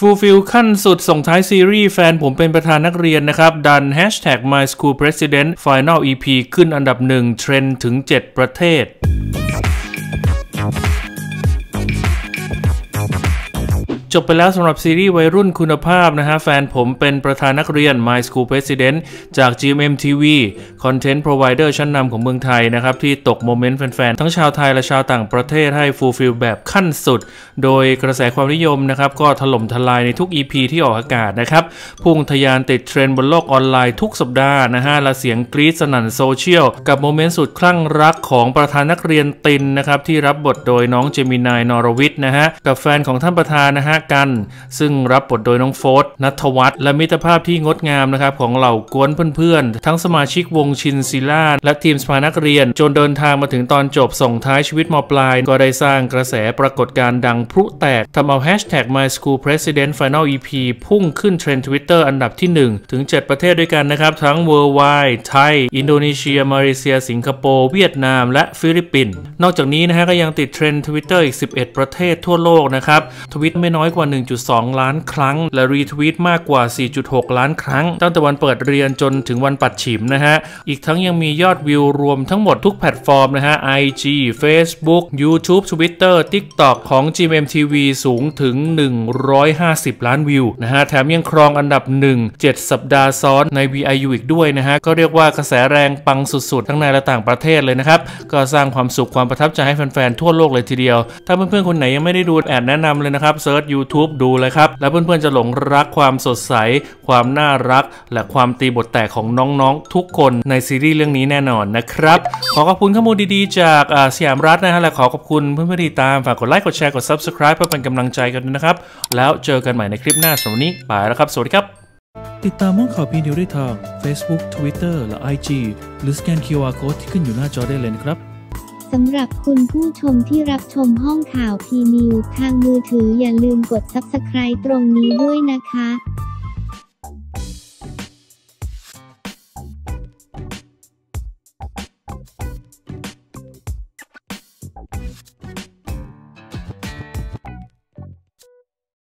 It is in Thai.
ฟูลฟิลขั้นสุดส่งท้ายซีรีส์แฟนผมเป็นประธานนักเรียนนะครับดัน My School President Final EP ขึ้นอันดับหนึ่งเทรนด์ถึง 7 ประเทศจบไปแล้วสำหรับซีรีส์วัยรุ่นคุณภาพนะฮะแฟนผมเป็นประธานนักเรียน My School President จาก GMMTV Content Provider ชั้นนำของเมืองไทยนะครับที่ตกโมเมนต์แฟนๆทั้งชาวไทยและชาวต่างประเทศให้ฟูลฟิลแบบขั้นสุดโดยกระแสความนิยมนะครับก็ถล่มทลายในทุก EP ที่ออกอากาศนะครับพุ่งทะยานติดเทรนด์บนโลกออนไลน์ทุกสัปดาห์นะฮะและเสียงกรี๊ดสนั่นโซเชียลกับโมเมนต์สุดคลั่งรักของประธานนักเรียนตินนะครับที่รับบทโดยน้องเจมินาย นรวิทย์นะฮะกับแฟนของท่านประธานนะฮะกันซึ่งรับบทโดยน้องโฟสณัฐวัฒน์และมิตรภาพที่งดงามนะครับของเหล่ากวนเพื่อนๆทั้งสมาชิกวงชินซิล่าและทีมสภานักเรียนจนเดินทางมาถึงตอนจบส่งท้ายชีวิตม.ปลายก็ได้สร้างกระแสปรากฏการณ์ดังพลุแตกทำเอา My School President Final EP พุ่งขึ้นเทรนด์ Twitter อันดับที่1ถึง7ประเทศด้วยกันนะครับทั้งเวอร์ไวไทยอินโดนีเซียมาเลเซียสิงคโปร์เวียดนามและฟิลิปปินส์นอกจากนี้นะฮะก็ยังติดเทรนด์ Twitter อีก11ประเทศทั่วโลกนะครับทวิตไม่น้อยกว่า 1.2 ล้านครั้งและรีทวีตมากกว่า 4.6 ล้านครั้งตั้งแต่วันเปิดเรียนจนถึงวันปัดฉิมนะฮะอีกทั้งยังมียอดวิวรวมทั้งหมดทุกแพลตฟอร์มนะฮะ IG Facebook YouTube Twitter TikTok ของ GMMTV สูงถึง150 ล้านวิวนะฮะแถมยังครองอันดับ 1 7 สัปดาห์ซ้อนใน VIU อีกด้วยนะฮะก็เรียกว่ากระแสแรงปังสุดๆทั้งในและต่างประเทศเลยนะครับก็สร้างความสุขความประทับใจให้แฟนๆทั่วโลกเลยทีเดียวถ้าเพื่อนๆคนไหนยังไม่ได้ดูแอดแนะนำเลยนะครับเซิร์ช YouTubeดูเลยครับแล้วเพื่อนๆจะหลงรักความสดใสความน่ารักและความตีบทแตกของน้องๆทุกคนในซีรีส์เรื่องนี้แน่นอนนะครับขอขอบคุณข้อมูลดีๆจากสยามรัฐนะฮะและขอขอบคุณเพื่อนๆที่ตามฝากกดไลค์กดแชร์กด Subscribe เพื่อเป็นกำลังใจกันนะครับแล้วเจอกันใหม่ในคลิปหน้าสำหรับวันนี้ไปแล้วครับสวัสดีครับติดตามม่วงข่าวพีนิวได้ทาง Facebook Twitter และ IG หรือสแกน QR Code ที่ขึ้นอยู่หน้าจอได้เลยครับสำหรับคุณผู้ชมที่รับชมห้องข่าวพีนิวส์ทางมือถืออย่าลืมกด Subscribe ตรงนี้ด้วยนะคะ